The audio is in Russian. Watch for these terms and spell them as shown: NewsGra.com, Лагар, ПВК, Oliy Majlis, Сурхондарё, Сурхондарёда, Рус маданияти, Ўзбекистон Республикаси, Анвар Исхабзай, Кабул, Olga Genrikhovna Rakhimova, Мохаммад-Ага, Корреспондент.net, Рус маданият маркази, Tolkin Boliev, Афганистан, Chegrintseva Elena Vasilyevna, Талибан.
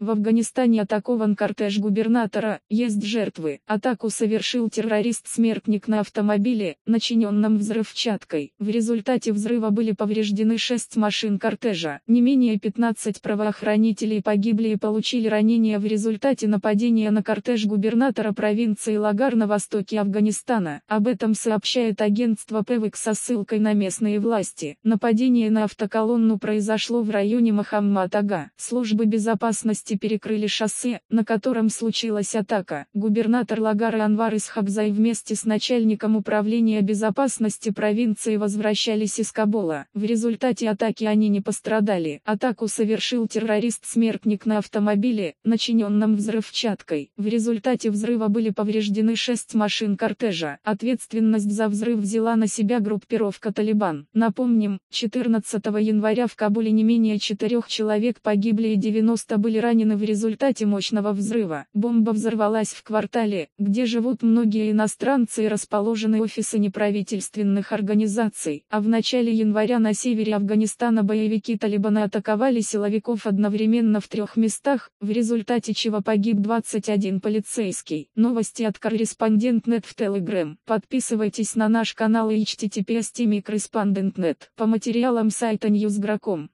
В Афганистане атакован кортеж губернатора, есть жертвы. Атаку совершил террорист-смертник на автомобиле, начиненном взрывчаткой. В результате взрыва были повреждены 6 машин кортежа. Не менее 15 правоохранителей погибли и получили ранения в результате нападения на кортеж губернатора провинции Лагар на востоке Афганистана. Об этом сообщает агентство ПВК со ссылкой на местные власти. Нападение на автоколонну произошло в районе Мохаммад-Ага. Службы безопасности перекрыли шоссе, на котором случилась атака. Губернатор Лагара Анвар Исхабзай вместе с начальником управления безопасности провинции возвращались из Кабула. В результате атаки они не пострадали. Атаку совершил террорист-смертник на автомобиле, начиненном взрывчаткой. В результате взрыва были повреждены 6 машин кортежа. Ответственность за взрыв взяла на себя группировка «Талибан». Напомним, 14 января в Кабуле не менее 4 человек погибли и 90 были ранены в результате мощного взрыва. Бомба взорвалась в квартале, где живут многие иностранцы и расположены офисы неправительственных организаций. А в начале января на севере Афганистана боевики Талибана атаковали силовиков одновременно в 3 местах, в результате чего погиб 21 полицейский. Новости от Корреспондент.net в Telegram. Подписывайтесь на наш канал и https://Корреспондент.net. По материалам сайта NewsGra.com.